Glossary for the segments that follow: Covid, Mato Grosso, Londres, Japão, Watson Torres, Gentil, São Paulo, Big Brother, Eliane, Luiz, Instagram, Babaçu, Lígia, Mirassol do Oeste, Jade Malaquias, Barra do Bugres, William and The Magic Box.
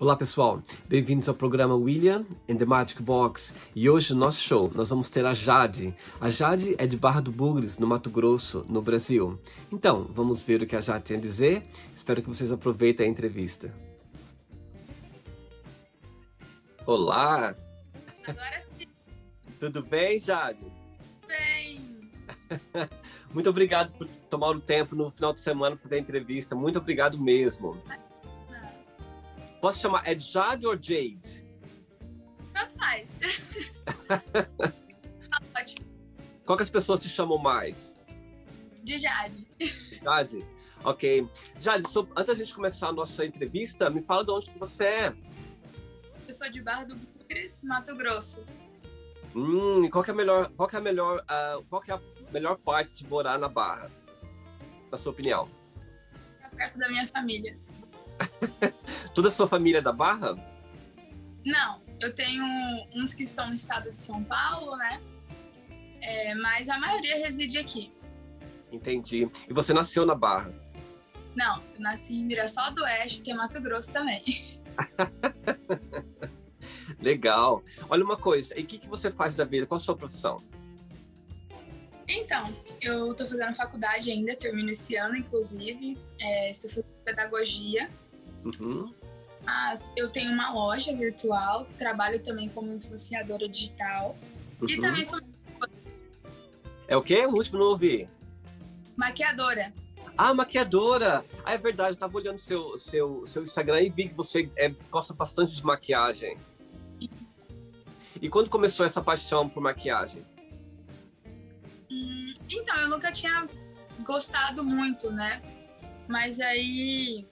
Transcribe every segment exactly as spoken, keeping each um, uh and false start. Olá pessoal, bem-vindos ao programa William and The Magic Box, e hoje no nosso show nós vamos ter a Jade. A Jade é de Barra do Bugres, no Mato Grosso, no Brasil. Então, vamos ver o que a Jade tem a dizer, espero que vocês aproveitem a entrevista. Olá! Agora sim! Tudo bem, Jade? Bem! Muito obrigado por tomar o tempo no final de semana para fazer a entrevista, muito obrigado mesmo. Posso chamar? É Jade ou Jade? Tanto faz. Tá ótimo. Qual que as pessoas te chamam mais? De Jade. Jade? Ok. Jade, so, antes da gente começar a nossa entrevista, me fala de onde que você é. Eu sou de Barra do Bugres, Mato Grosso. Hum, e qual que é a melhor, qual que é a melhor, uh, qual que é a melhor parte de morar na Barra? Na sua opinião? É perto da minha família. Toda a sua família é da Barra? Não, eu tenho uns que estão no estado de São Paulo, né? É, mas a maioria reside aqui. Entendi. E você nasceu na Barra? Não, eu nasci em Mirassol do Oeste, que é Mato Grosso também. Legal. Olha uma coisa, e o que, que você faz da vida? Qual a sua profissão? Então, eu tô fazendo faculdade ainda, termino esse ano, inclusive. É, estou fazendo pedagogia. Uhum. Mas eu tenho uma loja virtual, trabalho também como influenciadora digital. Uhum. E também sou... É o quê? O último não ouvi. Maquiadora. Ah, maquiadora! Ah, é verdade, eu tava olhando seu, seu, seu Instagram e vi que você é, gosta bastante de maquiagem. E... e quando começou essa paixão por maquiagem? Hum, então, eu nunca tinha gostado muito, né? Mas aí...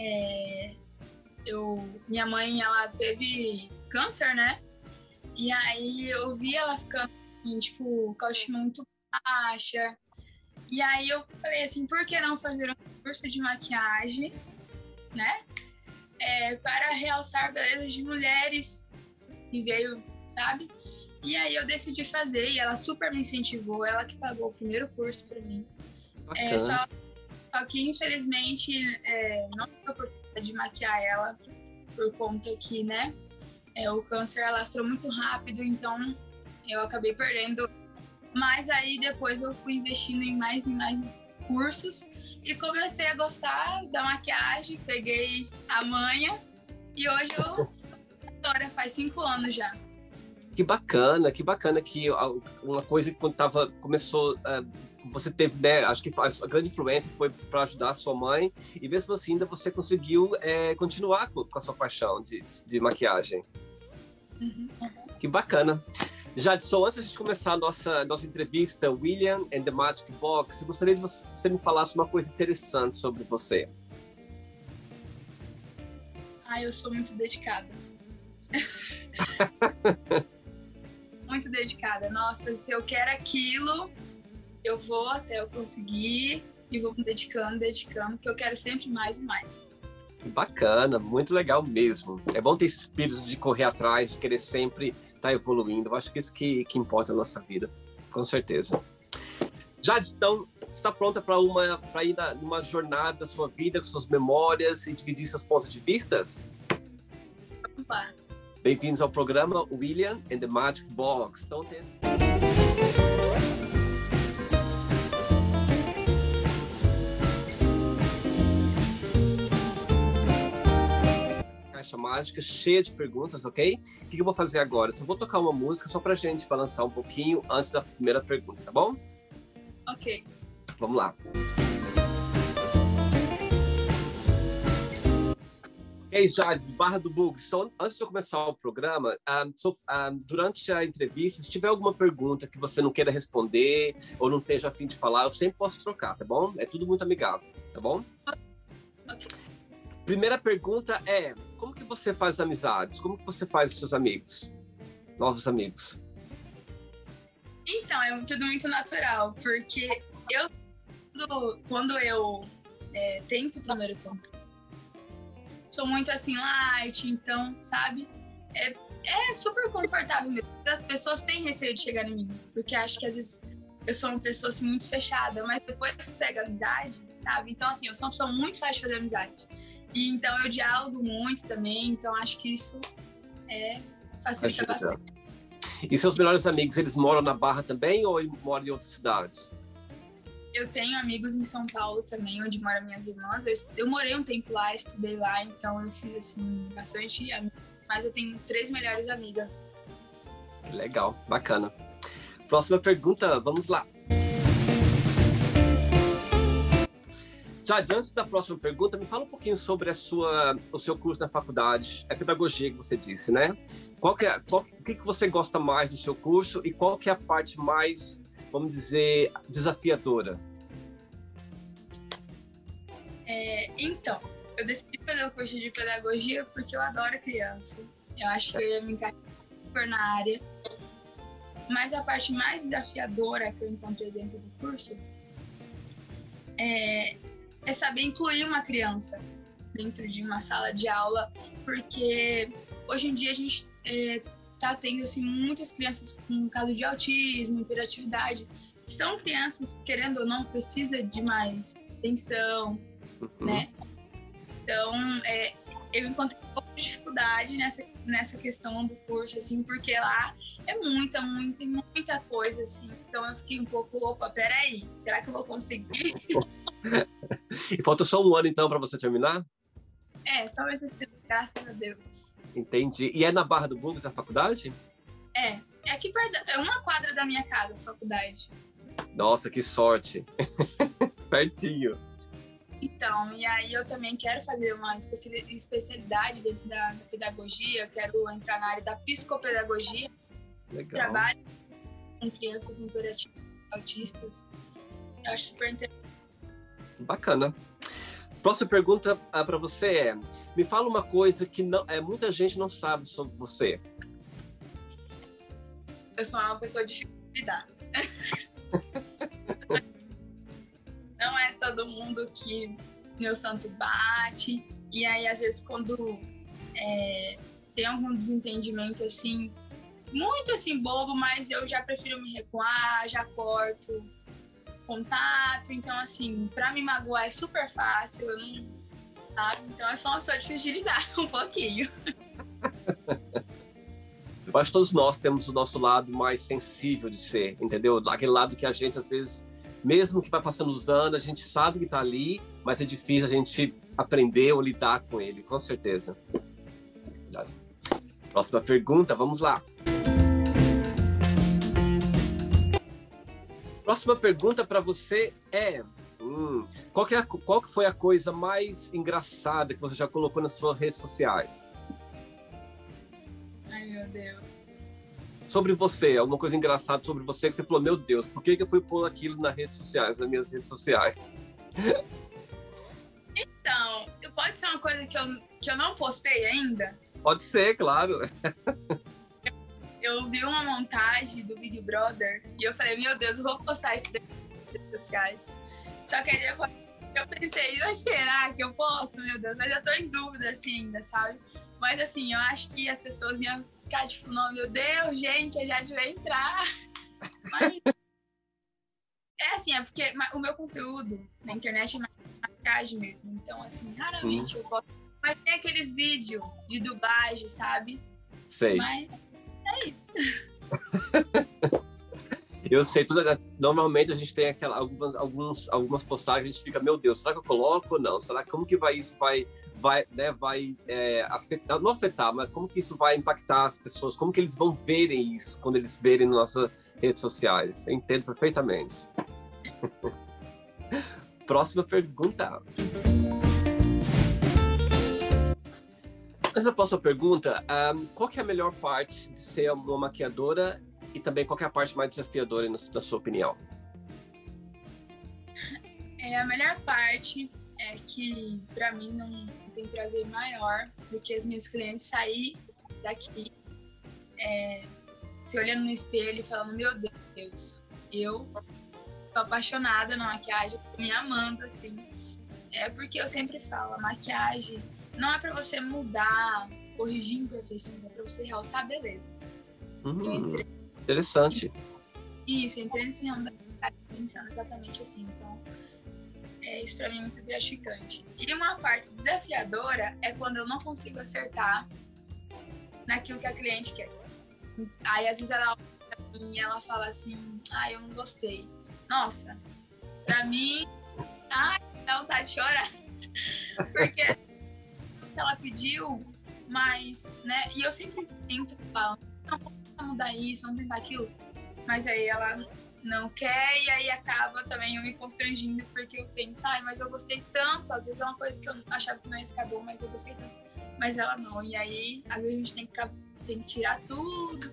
É, eu, minha mãe, ela teve câncer, né? E aí eu vi ela ficando, assim, tipo, com a autoestima muito baixa. E aí eu falei assim, por que não fazer um curso de maquiagem, né? É, para realçar a beleza de mulheres. E veio, sabe? E aí eu decidi fazer e ela super me incentivou. Ela que pagou o primeiro curso pra mim. É, só... Só que, infelizmente, é, não tive a oportunidade de maquiar ela, por conta que, né, é, o câncer alastrou muito rápido, então eu acabei perdendo. Mas aí depois eu fui investindo em mais e mais cursos e comecei a gostar da maquiagem, peguei a manha e hoje eu agora faz cinco anos já. Que bacana, que bacana que uma coisa que quando tava, começou... Uh... Você teve, né, acho que a grande influência foi para ajudar a sua mãe, e mesmo assim ainda você conseguiu é, continuar com a sua paixão de, de maquiagem. Uhum. Que bacana. Jade, só antes de a gente começar a nossa, nossa entrevista, William and The Magic Box, eu gostaria de você, você me falasse uma coisa interessante sobre você. Ah, eu sou muito dedicada. Muito dedicada. Nossa, se eu quero aquilo... Eu vou até eu conseguir e vou me dedicando, dedicando, porque eu quero sempre mais e mais. Bacana, muito legal mesmo. É bom ter esse espírito de correr atrás, de querer sempre estar evoluindo. Eu acho que isso que, que importa na nossa vida, com certeza. Jade, então, você está pronta para uma, para ir na, numa jornada da sua vida, com suas memórias e dividir seus pontos de vista? Vamos lá. Bem-vindos ao programa William and The Magic Box. Então, tem... mágica, cheia de perguntas, ok? O que eu vou fazer agora? Eu vou tocar uma música só pra gente balançar um pouquinho antes da primeira pergunta, tá bom? Ok. Vamos lá. Ok, Jade, de Barra do Bugres. Antes de eu começar o programa, um, so, um, durante a entrevista, se tiver alguma pergunta que você não queira responder ou não esteja a fim de falar, eu sempre posso trocar, tá bom? É tudo muito amigável, tá bom? Ok. Primeira pergunta é, como que você faz amizades? Como que você faz os seus amigos? Novos amigos? Então, é tudo muito natural, porque eu, quando eu é, tento o primeiro contato, sou muito assim, light, então, sabe? É, é super confortável mesmo. As pessoas têm receio de chegar em mim, porque acho que às vezes eu sou uma pessoa assim, muito fechada, mas depois que pega amizade, sabe? Então, assim, eu sou uma pessoa muito fácil de fazer amizade. E então eu dialogo muito também, então acho que isso é, facilita bastante. E seus melhores amigos, eles moram na Barra também ou moram em outras cidades? Eu tenho amigos em São Paulo também, onde moram minhas irmãs. Eu, eu morei um tempo lá, estudei lá, então eu fiz assim, bastante amigos. Mas eu tenho três melhores amigas. Legal, bacana. Próxima pergunta, vamos lá. Já antes da próxima pergunta, me fala um pouquinho sobre a sua, o seu curso na faculdade. É pedagogia que você disse, né? Qual que é, qual, o que você gosta mais do seu curso e qual que é a parte mais, vamos dizer, desafiadora? É, então, eu decidi fazer o curso de pedagogia porque eu adoro criança. Eu acho que eu ia me encaixar super na área. Mas a parte mais desafiadora que eu encontrei dentro do curso é, é saber incluir uma criança dentro de uma sala de aula, porque hoje em dia a gente é, tá tendo assim, muitas crianças com caso de autismo, hiperatividade, que são crianças, querendo ou não, precisa de mais atenção, uhum. né? Então, é, eu encontrei um pouco de dificuldade nessa, nessa questão do curso, assim, porque lá é muita, muita, muita coisa, assim. Então, eu fiquei um pouco, opa, peraí, será que eu vou conseguir? E falta só um ano, então, para você terminar? É, só mais esse ano, graças a Deus. Entendi. E é na Barra do Bugres a faculdade? É, é aqui perto, é uma quadra da minha casa, a faculdade. Nossa, que sorte. Pertinho. Então, e aí eu também quero fazer uma especialidade dentro da, da pedagogia, eu quero entrar na área da psicopedagogia. Legal. Trabalho com crianças imperativas, autistas. Eu acho super interessante. Bacana. Próxima pergunta ah, para você é: me fala uma coisa que não, é, muita gente não sabe sobre você. Eu sou uma pessoa difícil de lidar. Não é todo mundo que meu santo bate. E aí, às vezes, quando é, tem algum desentendimento assim, muito assim bobo, mas eu já prefiro me recuar, já corto contato, então assim, pra me magoar é super fácil, eu não, sabe? Então é só uma pessoa difícil de lidar, um pouquinho. Eu acho que todos nós temos o nosso lado mais sensível de ser, entendeu? Aquele lado que a gente, às vezes, mesmo que vai passando os anos, a gente sabe que tá ali, mas é difícil a gente aprender ou lidar com ele, com certeza. Próxima pergunta, vamos lá. Próxima pergunta para você é hum, qual, que é a, qual que foi a coisa mais engraçada que você já colocou nas suas redes sociais? Ai, meu Deus. Sobre você, alguma coisa engraçada sobre você que você falou, meu Deus, por que que eu fui pôr aquilo nas redes sociais, nas minhas redes sociais? Então, pode ser uma coisa que eu, que eu não postei ainda? Pode ser, claro. Eu vi uma montagem do Big Brother e eu falei, meu Deus, eu vou postar isso nas redes sociais. Só que aí depois eu pensei, mas será que eu posto, meu Deus? Mas eu tô em dúvida, assim, ainda, sabe? Mas, assim, eu acho que as pessoas iam ficar, tipo, não, meu Deus, gente, eu já devia entrar. Mas é assim, é porque o meu conteúdo na internet é mais maquiagem mesmo. Então, assim, raramente hum. eu posto. Mas tem aqueles vídeos de dublagem, sabe? Sei. Mas é isso. Eu sei, tudo, normalmente a gente tem aquela, algumas, alguns, algumas postagens, a gente fica, meu Deus, será que eu coloco ou não? Será, como que vai, isso vai, vai, né, vai é, afetar, não afetar, mas como que isso vai impactar as pessoas? Como que eles vão verem isso quando eles verem nas nossas redes sociais? Eu entendo perfeitamente. Próxima pergunta. Antes da próxima pergunta, um, qual que é a melhor parte de ser uma maquiadora e também qual que é a parte mais desafiadora, na sua opinião? É, a melhor parte é que, para mim, não tem prazer maior do que as minhas clientes sair daqui, é, se olhando no espelho e falando, meu Deus, eu tô apaixonada na maquiagem, tô me amando, assim. É porque eu sempre falo, a maquiagem não é para você mudar, corrigir imperfeições, é para você realçar belezas. Hum, entrei... Interessante. Isso, eu entrei nesse ramo da pensando exatamente assim. Então, É, isso para mim é muito gratificante. E uma parte desafiadora é quando eu não consigo acertar naquilo que a cliente quer. Aí às vezes ela olha pra mim e ela fala assim, ah, eu não gostei. Nossa, pra mim, ai, dá vontade de chorar. Porque ela pediu, mas, né, e eu sempre tento falar, não vou tentar mudar isso, vamos tentar aquilo. Mas aí ela não quer e aí acaba também eu me constrangindo, porque eu penso, ai, mas eu gostei tanto, às vezes é uma coisa que eu achava que não ia ficar bom, mas eu gostei tanto. Mas ela não, e aí às vezes a gente tem que, tem que tirar tudo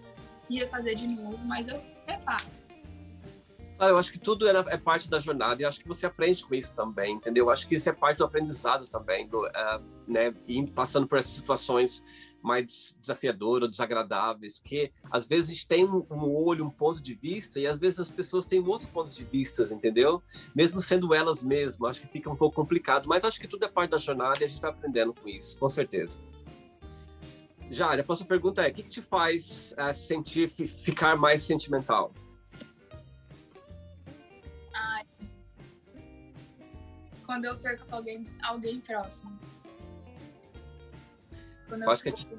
e ia fazer de novo, mas eu refaço. Ah, eu acho que tudo é parte da jornada e acho que você aprende com isso também, entendeu? Eu acho que isso é parte do aprendizado também, do, uh, né? E passando por essas situações mais desafiadoras, desagradáveis, porque às vezes a gente tem um, um olho, um ponto de vista e às vezes as pessoas têm outro ponto de vista, entendeu? Mesmo sendo elas mesmas, acho que fica um pouco complicado, mas acho que tudo é parte da jornada e a gente está aprendendo com isso, com certeza. Já, a próxima pergunta é, o que, que te faz uh, sentir, ficar mais sentimental? Quando eu perco alguém, alguém próximo. Quando eu, eu acho perco... que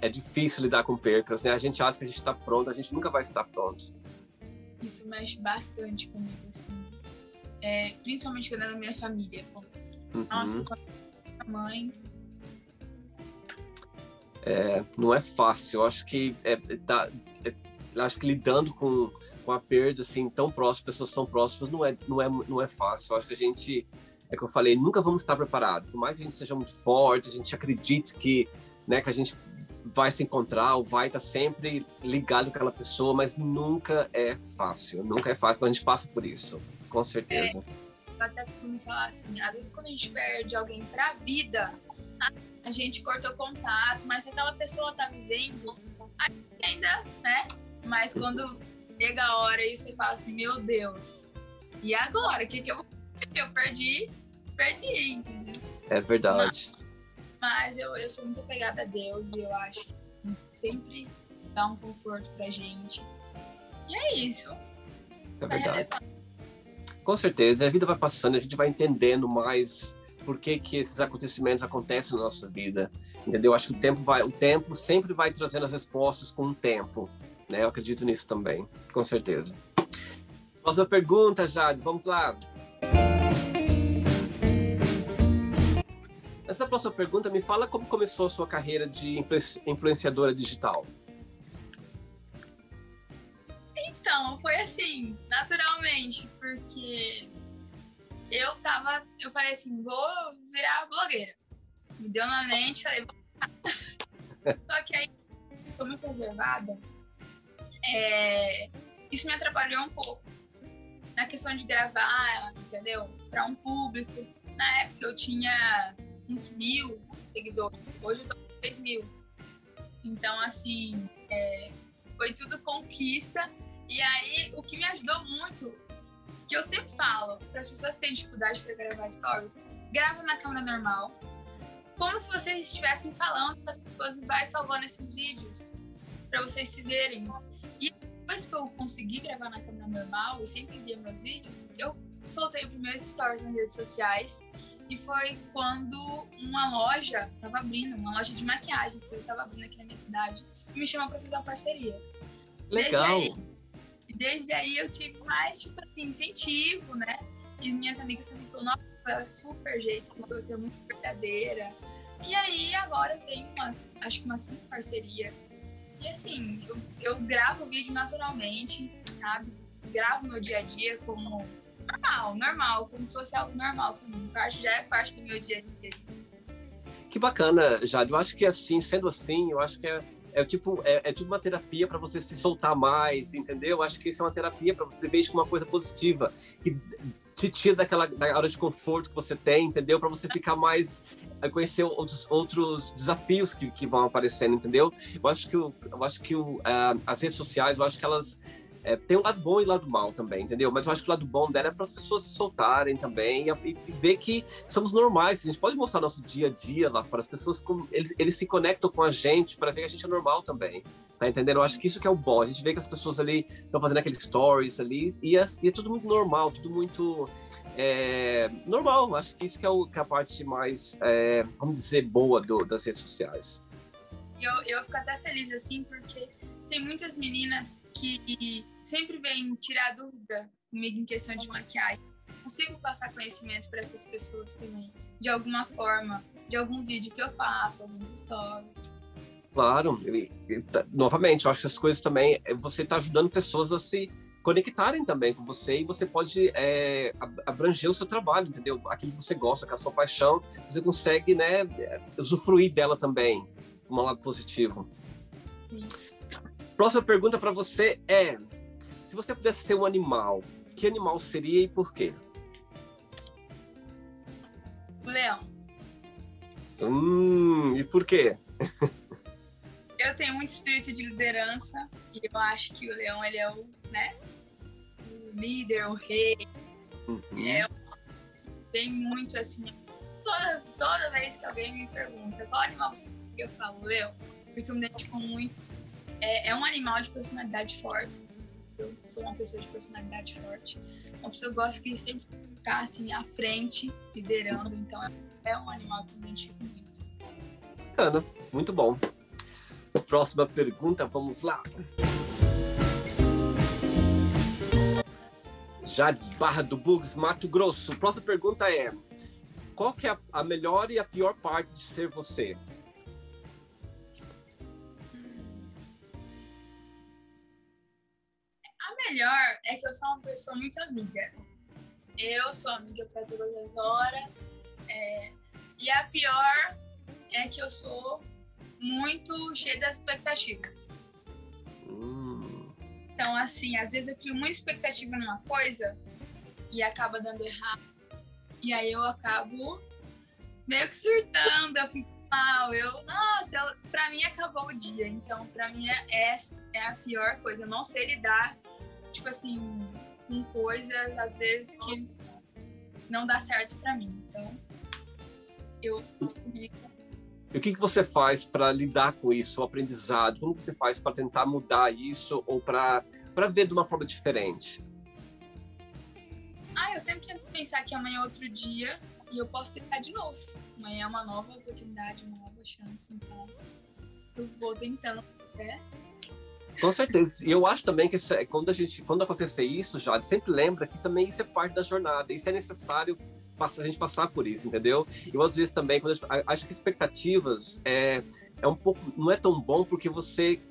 é, é difícil lidar com percas, né? A gente acha que a gente tá pronto, a gente nunca vai estar pronto. Isso mexe bastante comigo, assim. É, principalmente quando é na minha família. Uhum. Nossa, quando é minha mãe... É, não é fácil, eu acho que... É, tá, é, acho que lidando com, com a perda, assim, tão próximo, pessoas tão próximas, não é, não é, não é fácil. Eu acho que a gente... É que eu falei, nunca vamos estar preparados. Por mais que a gente seja muito forte, a gente acredite que, né, que a gente vai se encontrar ou vai estar sempre ligado com aquela pessoa, mas nunca é fácil. Nunca é fácil quando a gente passa por isso, com certeza. É, eu até costumo falar assim, às vezes quando a gente perde alguém pra vida, a gente cortou contato, mas aquela pessoa tá vivendo, ainda, né? Mas quando chega a hora e você fala assim, meu Deus, e agora? O que que eu vou Eu perdi, perdi, entendeu? É verdade. Mas, mas eu, eu sou muito apegada a Deus e eu acho que sempre dá um conforto pra gente. E é isso. É verdade. Com certeza, a vida vai passando, a gente vai entendendo mais por que que esses acontecimentos acontecem na nossa vida, entendeu? Acho que o tempo, vai, o tempo sempre vai trazendo as respostas com o tempo, né? Eu acredito nisso também, com certeza. Próxima pergunta, Jade, vamos lá. Essa próxima pergunta, me fala como começou a sua carreira de influenciadora digital. Então, foi assim, naturalmente, porque eu tava, eu falei assim, vou virar blogueira. Me deu na mente, falei, vou virar. Só que aí, tô muito reservada, é, isso me atrapalhou um pouco na questão de gravar, entendeu? Pra um público. Na época eu tinha uns mil seguidores, hoje eu tô com três mil. Então, assim, é, foi tudo conquista. E aí, o que me ajudou muito, que eu sempre falo, para as pessoas que têm dificuldade para gravar stories, grava na câmera normal, como se vocês estivessem falando para as pessoas e vai salvando esses vídeos, para vocês se verem. E depois que eu consegui gravar na câmera normal e sempre via meus vídeos, eu soltei os primeiros stories nas redes sociais. E foi quando uma loja estava abrindo, uma loja de maquiagem que eles estavam abrindo aqui na minha cidade, e me chamou para fazer uma parceria. Legal! Desde aí, desde aí eu tive mais, tipo assim, incentivo, né? E minhas amigas também falaram, nossa, super jeito, você é muito verdadeira. E aí agora eu tenho umas, acho que umas cinco parcerias. E assim, eu, eu gravo o vídeo naturalmente, sabe? Gravo meu dia a dia como... normal, normal, como se fosse algo normal para mim. Parte, já é parte do meu dia a dia isso. Que bacana, Jade. Eu acho que assim, sendo assim, eu acho que é, é, tipo, é, é tipo uma terapia para você se soltar mais, entendeu? Eu acho que isso é uma terapia para você ver isso como uma coisa positiva, que te tira daquela da hora de conforto que você tem, entendeu? Para você ficar mais... conhecer outros, outros desafios que, que vão aparecendo, entendeu? Eu acho que, eu, eu acho que o, uh, as redes sociais, eu acho que elas... É, tem um lado bom e um lado mal também, entendeu? Mas eu acho que o lado bom dela é para as pessoas se soltarem também e, e ver que somos normais. A gente pode mostrar nosso dia a dia lá fora. As pessoas, com, eles, eles se conectam com a gente para ver que a gente é normal também. Tá entendendo? Eu acho que isso que é o bom. A gente vê que as pessoas ali estão fazendo aqueles stories ali e, as, e é tudo muito normal, tudo muito... É, normal. Acho que isso que é, o, que é a parte mais, é, vamos dizer, boa do, das redes sociais. Eu, eu fico até feliz, assim, porque... Tem muitas meninas que sempre vêm tirar dúvida comigo em questão de maquiagem. Consigo passar conhecimento para essas pessoas também, de alguma forma, de algum vídeo que eu faço, alguns stories. Claro, e, e, tá, novamente, eu acho que essas coisas também, você está ajudando pessoas a se conectarem também com você e você pode é, abranger o seu trabalho, entendeu? Aquilo que você gosta, que é a sua paixão, você consegue, né, usufruir dela também, de um lado positivo. Sim. Próxima pergunta para você é: se você pudesse ser um animal, que animal seria e por quê? O leão. Hum, e por quê? Eu tenho muito espírito de liderança e eu acho que o leão, ele é o, né, o líder, o rei. Uhum. É, tem muito assim. Toda, toda vez que alguém me pergunta qual animal você seria, eu falo leão, porque eu me identifico muito. É um animal de personalidade forte. Eu sou uma pessoa de personalidade forte. Uma pessoa que gosta de sempre estar assim, à frente, liderando. Então, é um animal que eu me identifico muito. Bacana, muito bom. Próxima pergunta, vamos lá. Jades, Barra do Bugres, Mato Grosso. Próxima pergunta é: qual que é a melhor e a pior parte de ser você? Melhor é que eu sou uma pessoa muito amiga. Eu sou amiga para todas as horas. É... E a pior é que eu sou muito cheia das expectativas. Hum. Então, assim, às vezes eu crio muita expectativa numa coisa e acaba dando errado. E aí eu acabo meio que surtando, eu fico mal. Eu, nossa, eu... para mim acabou o dia. Então, para mim, essa é a pior coisa. Eu não sei lidar, tipo assim, com coisas, às vezes, que não dá certo pra mim. Então, eu... E o que que você faz pra lidar com isso, o aprendizado? Como que você faz pra tentar mudar isso ou pra, pra ver de uma forma diferente? Ah, eu sempre tento pensar que amanhã é outro dia e eu posso tentar de novo. Amanhã é uma nova oportunidade, uma nova chance, então eu vou tentando até... Com certeza. E eu acho também que isso, quando, a gente, quando acontecer isso, Jade, sempre lembra que também isso é parte da jornada. Isso é necessário a gente passar por isso, entendeu? Eu, às vezes, também, quando gente, acho que expectativas é, é um pouco, não é tão bom porque você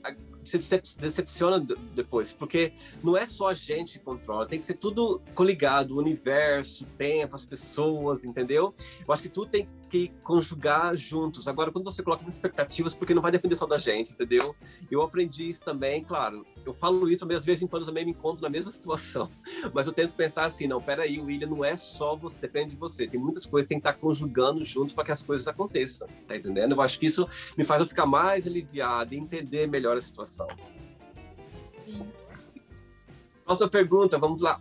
se decepciona depois. Porque não é só a gente que controla, tem que ser tudo coligado, o universo, o tempo, as pessoas, entendeu? Eu acho que tudo tem que conjugar juntos. Agora, quando você coloca muitas expectativas, porque não vai depender só da gente, entendeu? Eu aprendi isso também, claro. Eu falo isso, mas às vezes em quando eu também me encontro na mesma situação. Mas eu tento pensar assim, não, peraí, William, não é só você, depende de você. Tem muitas coisas que tem que estar conjugando juntos para que as coisas aconteçam, tá entendendo? Eu acho que isso me faz eu ficar mais aliviado e entender melhor a situação. Sim. Nossa pergunta, vamos lá.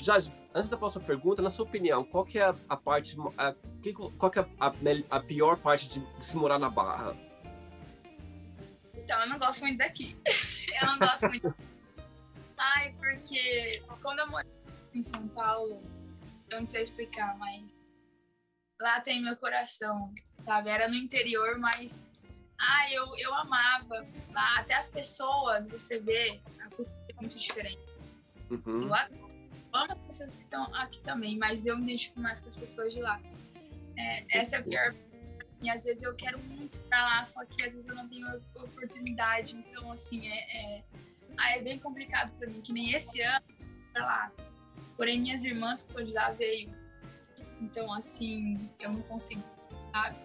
Já, antes da próxima pergunta, na sua opinião, qual que é a, a parte, a, qual que é a, a pior parte de, de se morar na Barra? Então, eu não gosto muito daqui. Eu não gosto muito. Ai, porque quando eu morei em São Paulo, eu não sei explicar, mas lá tem meu coração, sabe? Era no interior, mas ah, eu, eu amava. Lá, até as pessoas, você vê, a cultura é muito diferente. Uhum. Eu adoro, amo as pessoas que estão aqui também, mas eu me identifico mais com as pessoas de lá. É, essa é a pior. E às vezes eu quero muito pra lá, só que às vezes eu não tenho oportunidade. Então, assim, é, é, é bem complicado pra mim, que nem esse ano pra lá. Porém, minhas irmãs que são de lá veio. Então, assim, eu não consigo, sabe?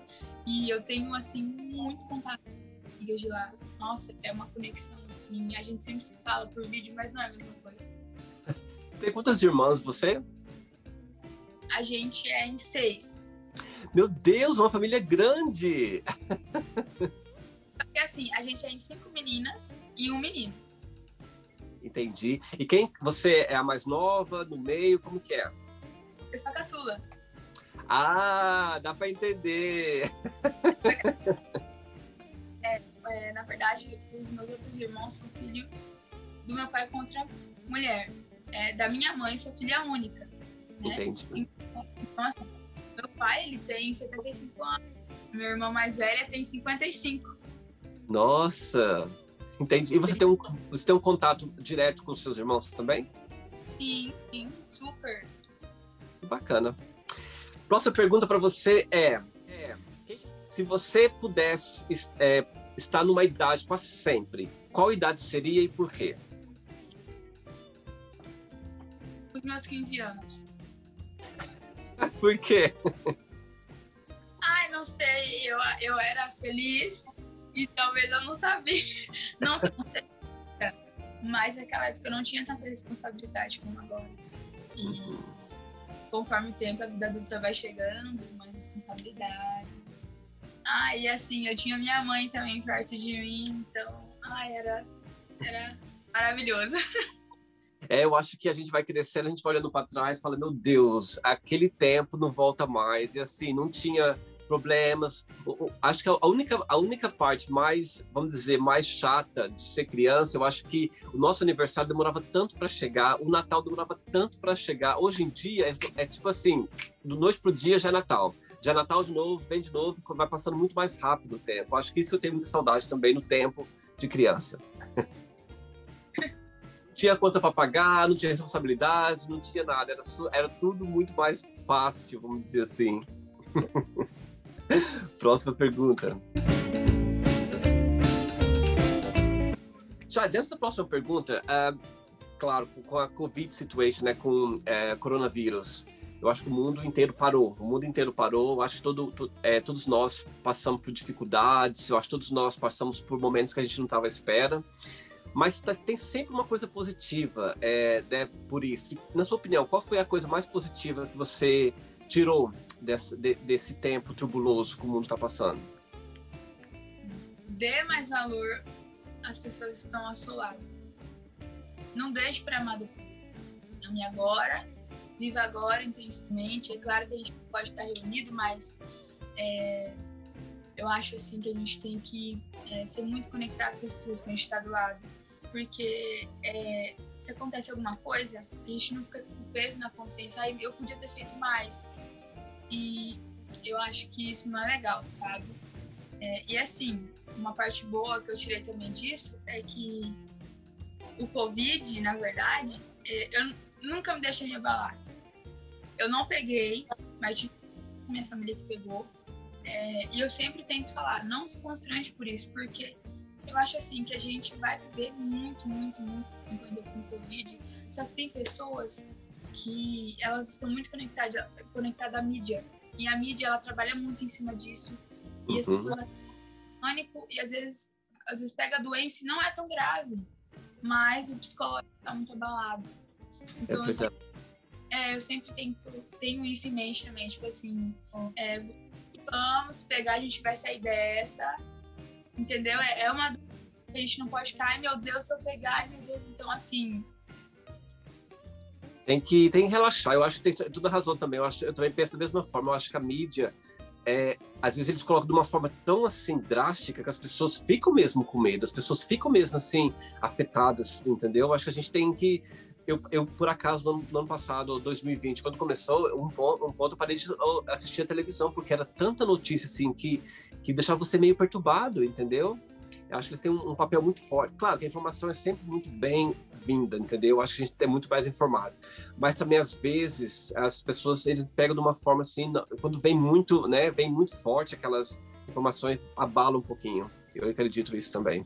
E eu tenho, assim, muito contato com amigas de lá. Nossa, é uma conexão, assim. A gente sempre se fala por vídeo, mas não é a mesma coisa. Tem quantas irmãs você? A gente é em seis. Meu Deus, uma família grande! É assim, a gente é em cinco meninas e um menino. Entendi. E quem, você é a mais nova, no meio, como que é? Eu sou a caçula. Ah, dá pra entender. É, é, na verdade, os meus outros irmãos são filhos do meu pai contra mulher. É, da minha mãe, sou filha única. Né? Entendi. Então, nossa, meu pai, ele tem setenta e cinco anos. Meu irmão mais velho tem cinquenta e cinco. Nossa! Entendi. E você tem um, você tem um contato direto com os seus irmãos também? Sim, sim. Super. Bacana. Próxima pergunta para você é, é... se você pudesse é, estar numa idade para sempre, qual idade seria e por quê? Os meus quinze anos. Por quê? Ai, não sei. Eu, eu era feliz e talvez eu não sabia. Não que eu não sei. Mas naquela época eu não tinha tanta responsabilidade como agora. E... Uhum. Conforme o tempo, a vida adulta vai chegando, mais responsabilidade. Ah, e assim, eu tinha minha mãe também perto de mim, então, ai, era, era maravilhoso. É, eu acho que a gente vai crescendo, a gente vai olhando para trás e fala, meu Deus, aquele tempo não volta mais. E assim, não tinha problemas. Acho que a única, a única parte mais, vamos dizer, mais chata de ser criança, eu acho que o nosso aniversário demorava tanto para chegar, o Natal demorava tanto para chegar. Hoje em dia, é, é tipo assim, do noite pro dia já é Natal. Já é Natal de novo, vem de novo, vai passando muito mais rápido o tempo. Acho que isso que eu tenho muita saudade também no tempo de criança. Não tinha conta para pagar, não tinha responsabilidade, não tinha nada. Era, era tudo muito mais fácil, vamos dizer assim. Próxima pergunta. Já antes da próxima pergunta, uh, claro, com a Covid situation, né, com uh, coronavírus, eu acho que o mundo inteiro parou. O mundo inteiro parou. Eu acho que todo, to, é, todos nós passamos por dificuldades. Eu acho que todos nós passamos por momentos que a gente não estava à espera. Mas tá, tem sempre uma coisa positiva, é, né, por isso. E, na sua opinião, qual foi a coisa mais positiva que você tirou desse, de, desse tempo turbuloso que o mundo está passando? Dê mais valor às pessoas que estão ao seu lado. Não deixe para amar depois. Ame agora, viva agora intensamente. É claro que a gente pode estar reunido, mas é, eu acho assim que a gente tem que é, ser muito conectado com as pessoas que a gente está do lado. Porque é, se acontece alguma coisa, a gente não fica com peso na consciência. Ai, eu podia ter feito mais. E eu acho que isso não é legal, sabe? É, e assim, uma parte boa que eu tirei também disso é que o Covid, na verdade, é, eu nunca me deixei me abalar. Eu não peguei, mas tive minha família que pegou. É, e eu sempre tento falar, não se constrange por isso, porque eu acho assim que a gente vai viver muito, muito, muito com o Covid. Só que tem pessoas que elas estão muito conectadas, conectadas à mídia. E a mídia, ela trabalha muito em cima disso. E uhum. as pessoas têm pânico e às vezes, às vezes pega a doença e não é tão grave. Mas o psicológico está muito abalado. Então, é eu, sempre, é, eu sempre tento, tenho isso em mente também. Tipo assim, é, vamos pegar, a gente vai sair dessa. Entendeu? É, é uma doença que a gente não pode ficar. Ai, meu Deus, se eu pegar, ai, meu Deus. Então, assim... Tem que, tem que relaxar, eu acho que tem toda razão também, eu, acho, eu também penso da mesma forma, eu acho que a mídia, é, às vezes eles colocam de uma forma tão assim drástica que as pessoas ficam mesmo com medo, as pessoas ficam mesmo assim afetadas, entendeu? Eu acho que a gente tem que, eu, eu por acaso no, no ano passado, dois mil e vinte, quando começou, um ponto, um ponto eu parei de assistir a televisão, porque era tanta notícia assim que, que deixava você meio perturbado, entendeu? Eu acho que eles têm um, um papel muito forte. Claro que a informação é sempre muito bem-vinda, entendeu? Eu acho que a gente é muito mais informado. Mas também, às vezes, as pessoas, eles pegam de uma forma assim... Não, quando vem muito, né? Vem muito forte, aquelas informações abalam um pouquinho. Eu acredito nisso também.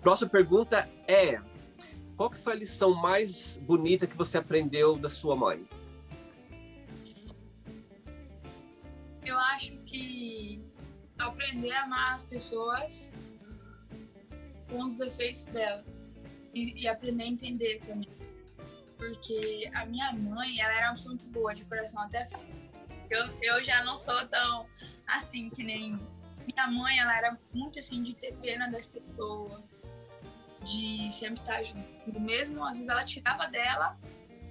Próxima pergunta é... Qual que foi a lição mais bonita que você aprendeu da sua mãe? Eu acho que... aprender a amar as pessoas com os defeitos dela e, e aprender a entender também, porque a minha mãe, ela era uma pessoa muito boa de coração, até eu, eu já não sou tão assim que nem Minha mãe, ela era muito assim de ter pena das pessoas, de sempre estar junto. Mesmo, às vezes ela tirava dela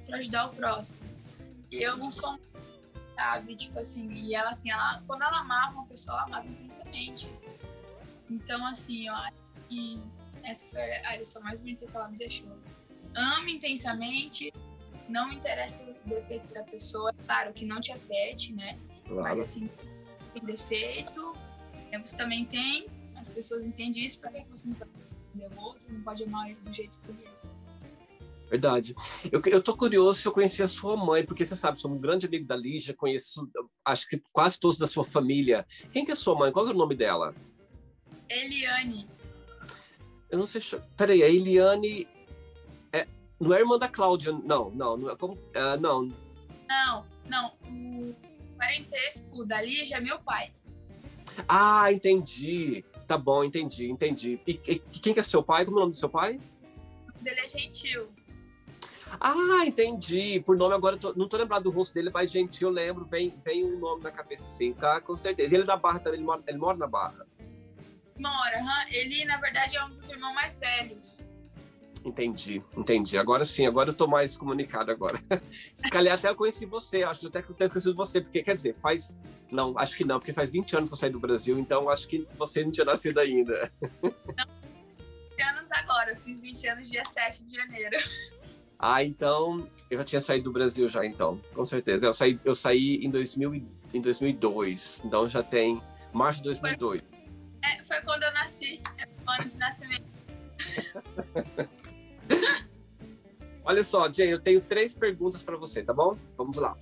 pra ajudar o próximo. E eu não sou, sabe, tipo assim, e ela assim, ela, quando ela amava uma pessoa, ela amava intensamente. Então assim, ó, e essa foi a lição mais bonita que ela me deixou. Ame intensamente, não me interessa o defeito da pessoa, claro que não te afete, né? Claro. Mas assim, tem defeito, você também tem, as pessoas entendem isso, pra que você não pode entender o outro, não pode amar do jeito que ele é. Verdade. Eu, eu tô curioso se eu conheci a sua mãe, porque você sabe, sou um grande amigo da Lígia, conheço, acho que quase todos da sua família. Quem que é sua mãe? Qual é o nome dela? Eliane. Eu não sei, peraí, a Eliane é, não é irmã da Cláudia, não, não, não é como, uh, não. Não, não, o parentesco da Lígia é meu pai. Ah, entendi, tá bom, entendi, entendi. E, e quem que é seu pai? Como é o nome do seu pai? O nome dele é Gentil. Ah, entendi. Por nome agora, tô, não tô lembrado do rosto dele, mas Gentil, eu lembro, vem, vem um nome na cabeça, sim, tá? Com certeza. E ele é da Barra também, ele mora, ele mora na Barra? Mora, hum? Ele, na verdade, é um dos irmãos mais velhos. Entendi, entendi. Agora sim, agora eu tô mais comunicado agora. Se calhar até eu conheci você, acho até que eu tenho conhecido você, porque, quer dizer, faz... Não, acho que não, porque faz vinte anos que eu saí do Brasil, então acho que você não tinha nascido ainda. Não, vinte anos agora, eu fiz vinte anos dia sete de janeiro. Ah, então, eu já tinha saído do Brasil já, então, com certeza. Eu saí, eu saí em, dois mil, em dois mil e dois, então já tem março de dois mil e dois. Foi, é, foi quando eu nasci, é o ano de nascimento. Olha só, Jane, eu tenho três perguntas para você, tá bom? Vamos lá.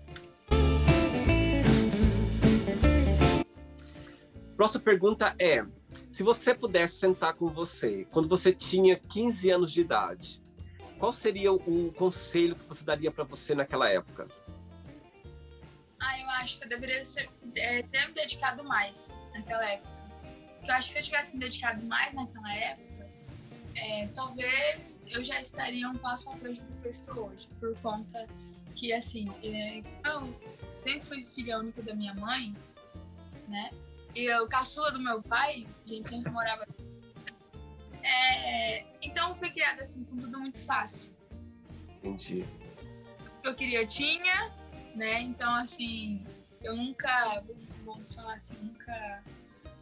Próxima pergunta é, se você pudesse sentar com você, quando você tinha quinze anos de idade, qual seria o conselho que você daria para você naquela época? Ah, eu acho que eu deveria ser, é, ter me dedicado mais naquela época. Porque eu acho que se eu tivesse me dedicado mais naquela época, é, talvez eu já estaria um passo à frente do que eu estou hoje. Por conta que, assim, é, eu sempre fui filha única da minha mãe, né? E eu, caçula do meu pai, a gente sempre morava... É, então, fui criada assim, com tudo muito fácil. Entendi. O que eu queria, eu tinha, né? Então, assim, eu nunca, vamos falar assim, nunca...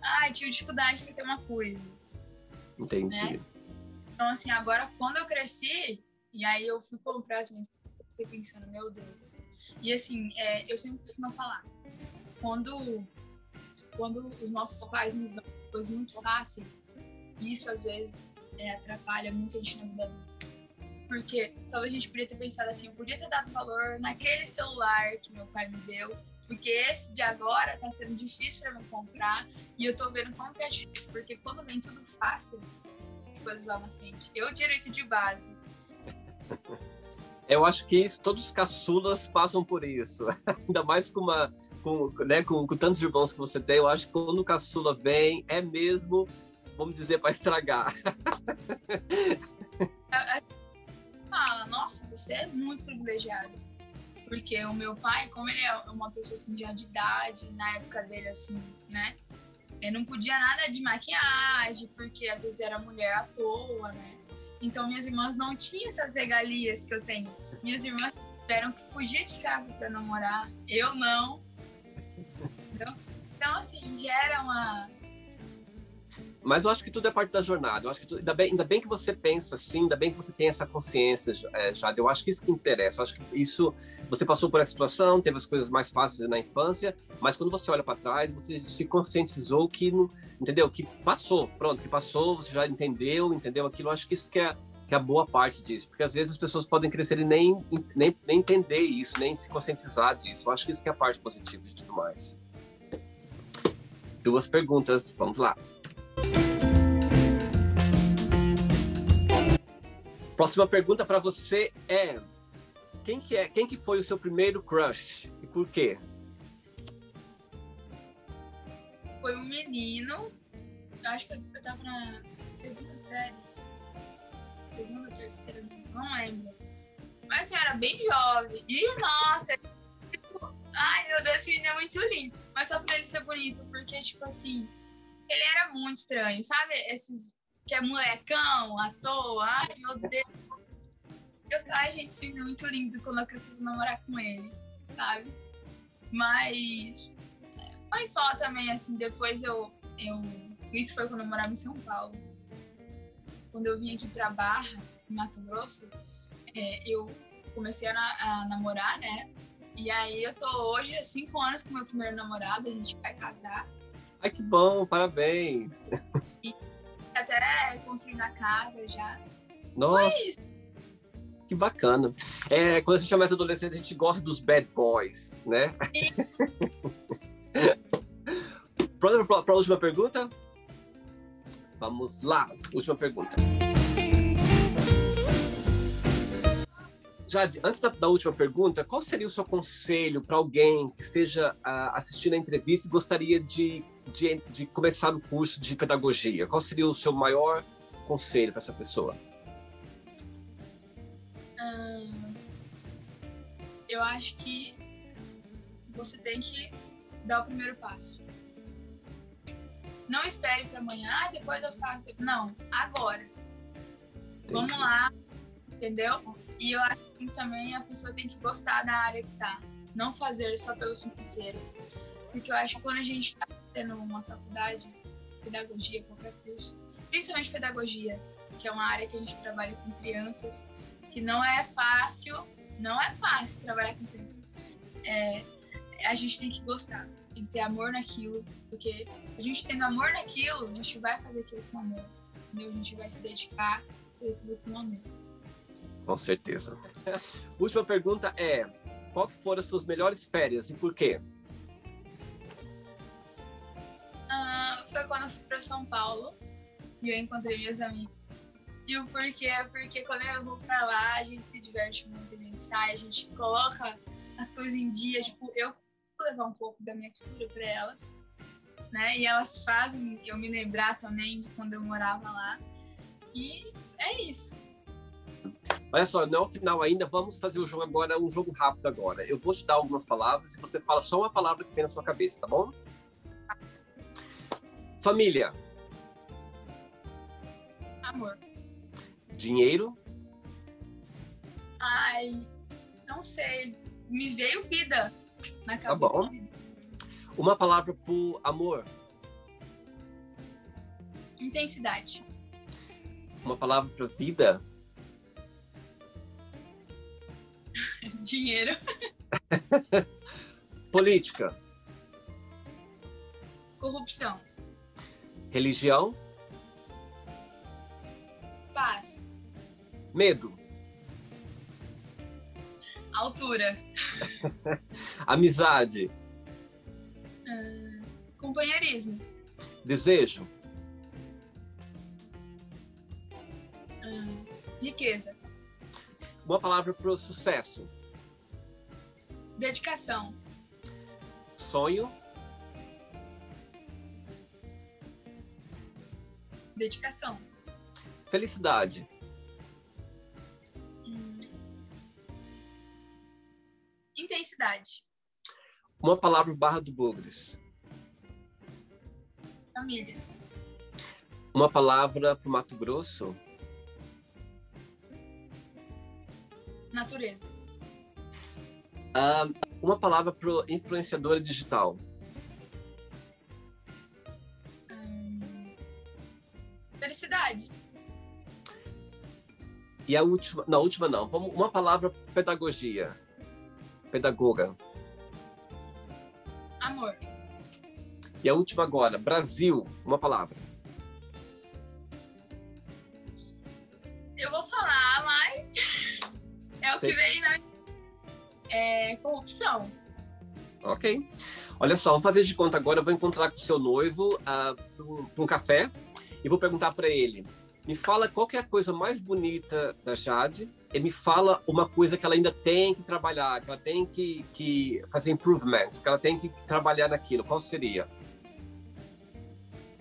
Ah, tive dificuldade pra ter uma coisa. Entendi. Né? Então, assim, agora, quando eu cresci, e aí eu fui comprar as minhas coisas, eu fiquei pensando, meu Deus. E, assim, é, eu sempre costumo falar, quando, quando os nossos pais nos dão coisas muito fáceis, isso, às vezes, é, atrapalha muito a gente na vida adulta. Porque talvez a gente podia ter pensado assim, eu podia ter dado valor naquele celular que meu pai me deu, porque esse de agora tá sendo difícil pra eu comprar, e eu tô vendo como que é difícil, porque quando vem tudo fácil, as coisas lá na frente. Eu tiro isso de base. Eu acho que isso, todos os caçulas passam por isso. Ainda mais com, uma, com, né, com, com tantos irmãos que você tem, eu acho que quando o caçula vem, é mesmo... Vamos dizer, para estragar. Fala, nossa, você é muito privilegiada. Porque o meu pai, como ele é uma pessoa assim, já de idade, na época dele, assim, né? Ele não podia nada de maquiagem, porque às vezes era mulher à toa, né? Então, minhas irmãs não tinham essas regalias que eu tenho. Minhas irmãs tiveram que fugir de casa para namorar. Eu não. Entendeu? Então, assim, gera uma... Mas eu acho que tudo é parte da jornada. Eu acho que tudo... ainda, bem, ainda bem que você pensa assim, ainda bem que você tem essa consciência, é, Jade. Eu acho que isso que interessa. Eu acho que isso... Você passou por essa situação, teve as coisas mais fáceis na infância, mas quando você olha para trás, você se conscientizou que... Não, entendeu? Que passou, pronto, que passou, você já entendeu, entendeu aquilo. Eu acho que isso que é, que é a boa parte disso. Porque às vezes as pessoas podem crescer e nem, nem, nem entender isso, nem se conscientizar disso. Eu acho que isso que é a parte positiva de tudo mais. Duas perguntas, vamos lá. Próxima pergunta para você é quem que é, quem que foi o seu primeiro crush e por quê? Foi um menino, eu acho que eu tava na segunda série, segunda, terceira, não lembro. Mas assim, eu era bem jovem e nossa, tipo, ai meu Deus, esse menino é muito lindo, mas só por ele ser bonito, porque tipo assim, Ele era muito estranho, sabe? Esses que é molecão, à toa. Ai, meu Deus. Eu, ai, gente, isso é muito lindo quando eu consigo namorar com ele, sabe? Mas foi só também, assim, depois eu... eu isso foi quando eu morava em São Paulo. Quando eu vim aqui pra Barra, Mato Grosso, é, eu comecei a, na, a namorar, né? E aí eu tô hoje há cinco anos com meu primeiro namorado, a gente vai casar. Ai, que bom, parabéns! E até construindo a casa já. Nossa, mas... que bacana. É, quando a gente chama de adolescente, a gente gosta dos bad boys, né? Sim. Pronto para a última pergunta? Vamos lá, última pergunta. Já antes da, da última pergunta, qual seria o seu conselho para alguém que esteja uh, assistindo a entrevista e gostaria de, de, de começar o curso de pedagogia? Qual seria o seu maior conselho para essa pessoa? Hum, eu acho que você tem que dar o primeiro passo. Não espere para amanhã, depois eu faço... Não, agora. Vamos lá, entendeu? E eu acho que também a pessoa tem que gostar da área que tá. Não fazer só pelo financeiro. Porque eu acho que quando a gente tá tendo uma faculdade, pedagogia, qualquer curso, principalmente pedagogia, que é uma área que a gente trabalha com crianças, que não é fácil, não é fácil trabalhar com crianças. É, a gente tem que gostar. Tem que ter amor naquilo, porque a gente tendo amor naquilo, a gente vai fazer aquilo com amor, entendeu? A gente vai se dedicar, fazer tudo com amor. Com certeza. Última pergunta é, qual foram as suas melhores férias e por quê? Ah, foi quando eu fui para São Paulo e eu encontrei minhas amigas. E o porquê é porque quando eu vou para lá, a gente se diverte muito, a gente sai, a gente coloca as coisas em dia, tipo, eu... levar um pouco da minha cultura para elas, né? E elas fazem eu me lembrar também de quando eu morava lá. E é isso. Olha só, não é o final ainda, vamos fazer o jogo agora, um jogo rápido agora. Eu vou te dar algumas palavras e você fala só uma palavra que vem na sua cabeça, tá bom? Ah. Família. Amor. Dinheiro. Ai, não sei. Me veio vida. Na cabeça. Tá bom. Uma palavra pro amor. Intensidade. Uma palavra pra vida. Dinheiro. Política. Corrupção. Religião. Paz. Medo. Altura. Amizade. Uh, companheirismo. Desejo. Uh, riqueza. Uma palavra para o sucesso. Dedicação. Sonho. Dedicação. Felicidade. Intensidade. Uma palavra Barra do Bugres. Família. Uma palavra pro Mato Grosso. Natureza. Um, uma palavra pro influenciadora digital. Hum, felicidade. E a última, não, a última não. Vamos, uma palavra pedagogia. Pedagoga. Amor. E a última agora, Brasil, uma palavra. Eu vou falar, mas é o que vem na... É corrupção. Ok. Olha só, vou fazer de conta agora, eu vou encontrar com o seu noivo uh, para um, um café e vou perguntar para ele, me fala qual que é a coisa mais bonita da Jade e me fala uma coisa que ela ainda tem que trabalhar, que ela tem que, que fazer improvements, que ela tem que trabalhar naquilo. Qual seria?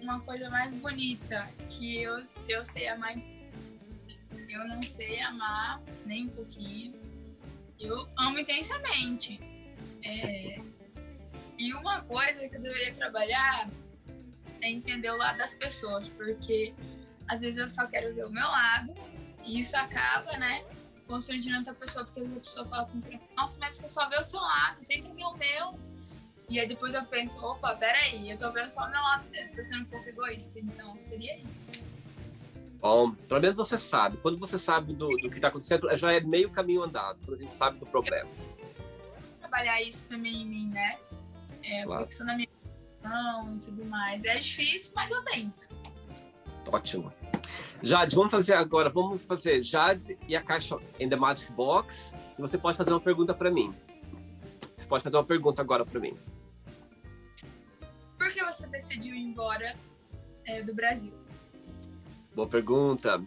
Uma coisa mais bonita, que eu, eu sei amar. Eu não sei amar nem um pouquinho. Eu amo intensamente. É... E uma coisa que eu deveria trabalhar é entender o lado das pessoas, porque às vezes eu só quero ver o meu lado e isso acaba, né, constrangendo outra pessoa, porque a pessoa fala assim, nossa, mas você só vê o seu lado, tenta ver o meu. E aí depois eu penso, opa, peraí, eu tô vendo só o meu lado mesmo, tô sendo um pouco egoísta, então seria isso. Bom, pelo menos você sabe. Quando você sabe do, do que tá acontecendo, já é meio caminho andado, quando a gente sabe do problema. Eu trabalhar isso também em mim, né? É, claro. Porque sou na minha mão e tudo mais. É difícil, mas eu tento. Ótimo. Jade, vamos fazer agora, vamos fazer Jade e a Caixa and The Magic Box, e você pode fazer uma pergunta pra mim. Você pode fazer uma pergunta agora pra mim. Por que você decidiu ir embora é, do Brasil? Boa pergunta.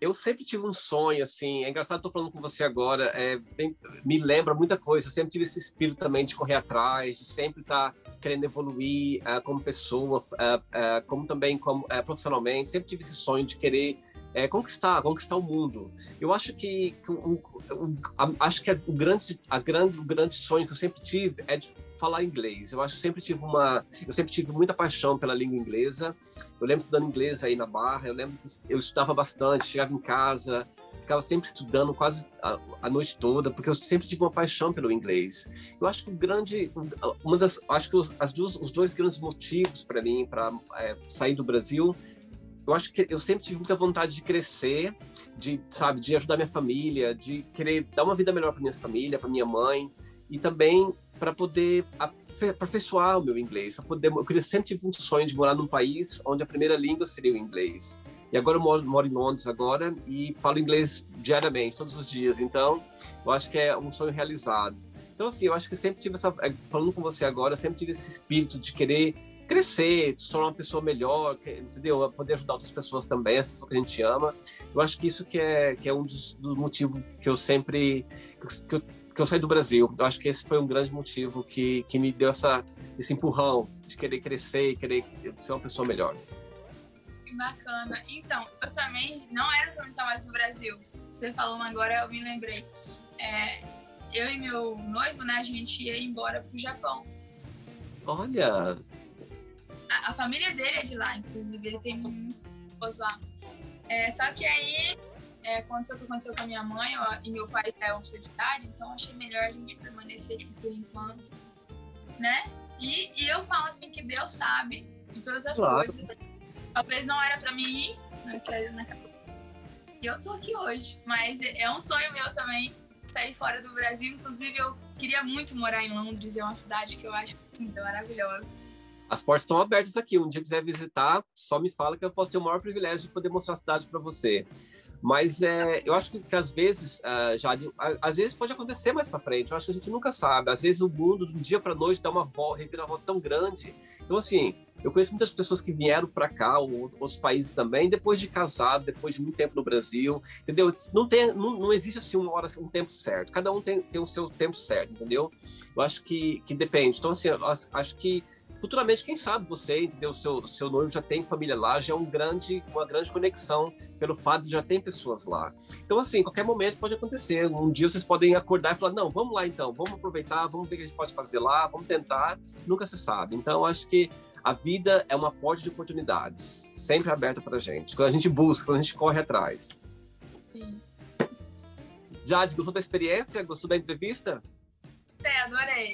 Eu sempre tive um sonho, assim, é engraçado, tô falando com você agora, é, bem, me lembra muita coisa, eu sempre tive esse espírito também de correr atrás, de sempre estar tá querendo evoluir uh, como pessoa, uh, uh, como também como, uh, profissionalmente, sempre tive esse sonho de querer uh, conquistar, conquistar o mundo. Eu acho que, que um, um, a, acho que a, o, grande, a grande, o grande sonho que eu sempre tive é de falar inglês. Eu acho que sempre tive uma, eu sempre tive muita paixão pela língua inglesa. Eu lembro estudando inglês aí na Barra, eu lembro que eu estudava bastante, chegava em casa, ficava sempre estudando quase a, a noite toda, porque eu sempre tive uma paixão pelo inglês. Eu acho que o grande, uma das, acho que os, as duas, os dois grandes motivos para mim para é, sair do Brasil, eu acho que eu sempre tive muita vontade de crescer, de, sabe, de ajudar minha família, de querer dar uma vida melhor para minha família, para minha mãe, e também para poder aperfeiçoar o meu inglês, para poder, eu queria, sempre tive um sonho de morar num país onde a primeira língua seria o inglês. E agora eu moro, moro em Londres agora e falo inglês diariamente, todos os dias. Então, eu acho que é um sonho realizado. Então, assim, eu acho que sempre tive essa, falando com você agora, eu sempre tive esse espírito de querer crescer, se tornar uma pessoa melhor, entendeu? Poder ajudar outras pessoas também, as pessoas que a gente ama. Eu acho que isso que é que é um dos, dos motivos que eu sempre que eu, que eu saí do Brasil. Eu acho que esse foi um grande motivo que, que me deu essa, esse empurrão de querer crescer e querer ser uma pessoa melhor. Que bacana. Então, eu também não era pra eu estar mais no Brasil. Você falando agora, eu me lembrei. É, eu e meu noivo, né, a gente ia embora pro Japão. Olha! A, a família dele é de lá, inclusive. Ele tem muitos lá. É, só que aí... É, aconteceu o que aconteceu com a minha mãe ó, e meu pai é uma pessoa de idade, então achei melhor a gente permanecer aqui por enquanto, né? E, e eu falo assim que Deus sabe de todas as claro. coisas. Talvez não era pra mim ir naquela, naquela... E eu tô aqui hoje, mas é um sonho meu também sair fora do Brasil. Inclusive eu queria muito morar em Londres, é uma cidade que eu acho linda, maravilhosa. As portas estão abertas aqui, um dia quiser visitar, só me fala que eu posso ter o maior privilégio de poder mostrar a cidade para você. Mas é, eu acho que, que às vezes, uh, Jade, às vezes pode acontecer mais para frente, eu acho que a gente nunca sabe. Às vezes o mundo, de um dia para noite, dá uma volta, revira uma volta tão grande. Então, assim, eu conheço muitas pessoas que vieram para cá, ou outros países também, depois de casado, depois de muito tempo no Brasil, entendeu? Não, tem, não, não existe, assim, uma hora, um tempo certo. Cada um tem, tem o seu tempo certo, entendeu? Eu acho que, que depende. Então, assim, eu acho, acho que futuramente, quem sabe você, entendeu? Seu, seu noivo já tem família lá, já é um grande, uma grande conexão pelo fato de já ter pessoas lá. Então, assim, qualquer momento pode acontecer. Um dia vocês podem acordar e falar, não, vamos lá então, vamos aproveitar, vamos ver o que a gente pode fazer lá, vamos tentar, nunca se sabe. Então, acho que a vida é uma porta de oportunidades, sempre aberta pra gente. Quando a gente busca, quando a gente corre atrás. Sim. Jade, gostou da experiência? Gostou da entrevista? É, adorei.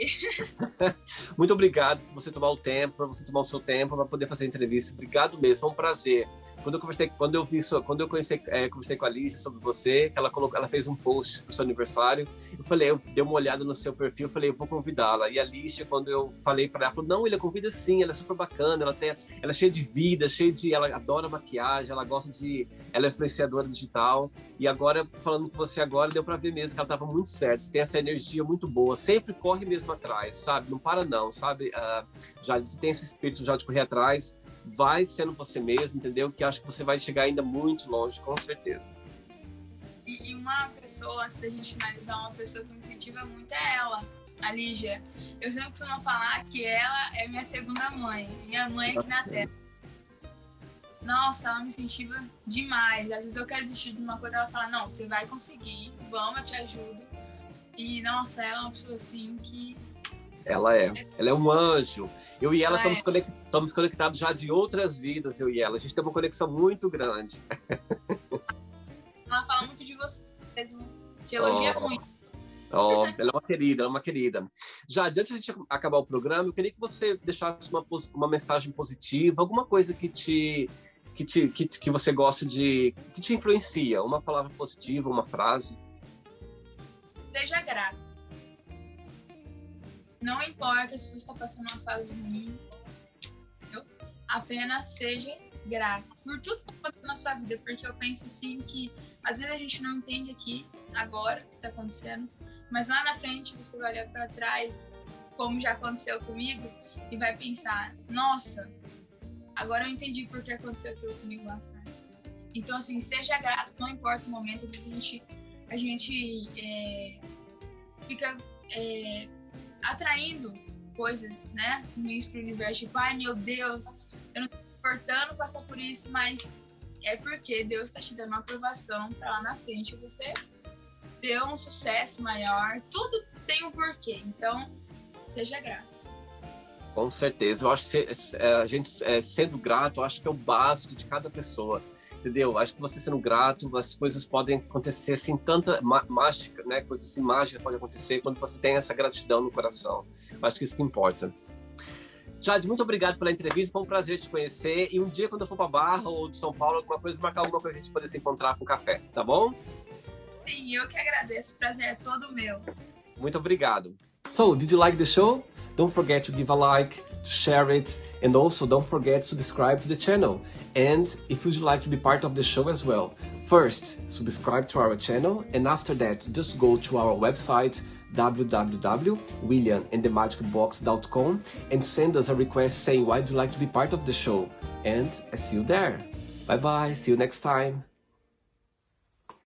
Muito obrigado por você tomar o tempo, para você tomar o seu tempo para poder fazer a entrevista. Obrigado mesmo, foi um prazer. Quando eu conversei, quando eu vi, quando eu conheci, é, conversei com a Lígia sobre você, ela colocou, ela fez um post pro seu aniversário. Eu falei, eu dei uma olhada no seu perfil, eu falei, eu vou convidá-la. E a Lígia, quando eu falei para ela, falou, não, ele convida sim, ela é super bacana, ela tem, ela é cheia de vida, cheia de, ela adora maquiagem, ela gosta de, ela é influenciadora digital. E agora falando com você agora, deu para ver mesmo que ela estava muito certa. Você tem essa energia muito boa. Sempre corre mesmo atrás, sabe? Não para não, sabe? Uh, já se tem esse espírito já de correr atrás, vai sendo você mesmo, entendeu? Que acho que você vai chegar ainda muito longe, com certeza. E, e uma pessoa, antes da gente finalizar, uma pessoa que me incentiva muito é ela, a Lígia. Eu sempre costumo falar que ela é minha segunda mãe, minha mãe aqui na Terra. Nossa, ela me incentiva demais. Às vezes eu quero desistir de uma coisa, ela fala, não, você vai conseguir, vamos, eu te ajudo. E, nossa, ela é uma pessoa assim que Ela é. Ela é um anjo. Eu e ela, ela estamos, é. conect... estamos conectados já de outras vidas, eu e ela. A gente tem uma conexão muito grande. Ela fala muito de você mesmo. Te elogia oh. muito. Oh, ela é uma querida, ela é uma querida. Já, antes de a gente acabar o programa, eu queria que você deixasse uma, uma mensagem positiva, alguma coisa que te... Que, te, que, que você gosta de... Que te influencia? Uma palavra positiva, uma frase? Seja grato. Não importa se você está passando uma fase ruim. Entendeu? Apenas seja grato. Por tudo que está acontecendo na sua vida. Porque eu penso assim que... Às vezes a gente não entende aqui, agora, o que está acontecendo. Mas lá na frente você vai olhar para trás, como já aconteceu comigo, e vai pensar... Nossa... Agora eu entendi por que aconteceu aquilo comigo lá atrás. Então, assim, seja grato, não importa o momento. Às vezes a gente, a gente é, fica é, atraindo coisas, né? Ruins pro universo. Tipo, ai meu Deus, eu não tô me importando passar por isso, mas é porque Deus tá te dando uma aprovação pra lá na frente você ter um sucesso maior. Tudo tem um porquê. Então, seja grato. Com certeza, eu acho que a gente sendo grato, eu acho que é o básico de cada pessoa, entendeu? Acho que você sendo grato, as coisas podem acontecer assim, tanta mágica, né? Coisas assim, mágicas podem acontecer quando você tem essa gratidão no coração. Acho que isso que importa. Jade, muito obrigado pela entrevista, foi um prazer te conhecer. E um dia, quando eu for para Barra ou de São Paulo, alguma coisa, marcar alguma coisa pra gente poder se encontrar com café, tá bom? Sim, eu que agradeço, o prazer é todo meu. Muito obrigado. So, did you like the show? Don't forget to give a like, to share it, and also don't forget to subscribe to the channel. And if you'd like to be part of the show as well, first, subscribe to our channel, and after that, just go to our website, w w w ponto william and the magic box ponto com, and send us a request saying why you'd like to be part of the show. And I see you there. Bye-bye, see you next time.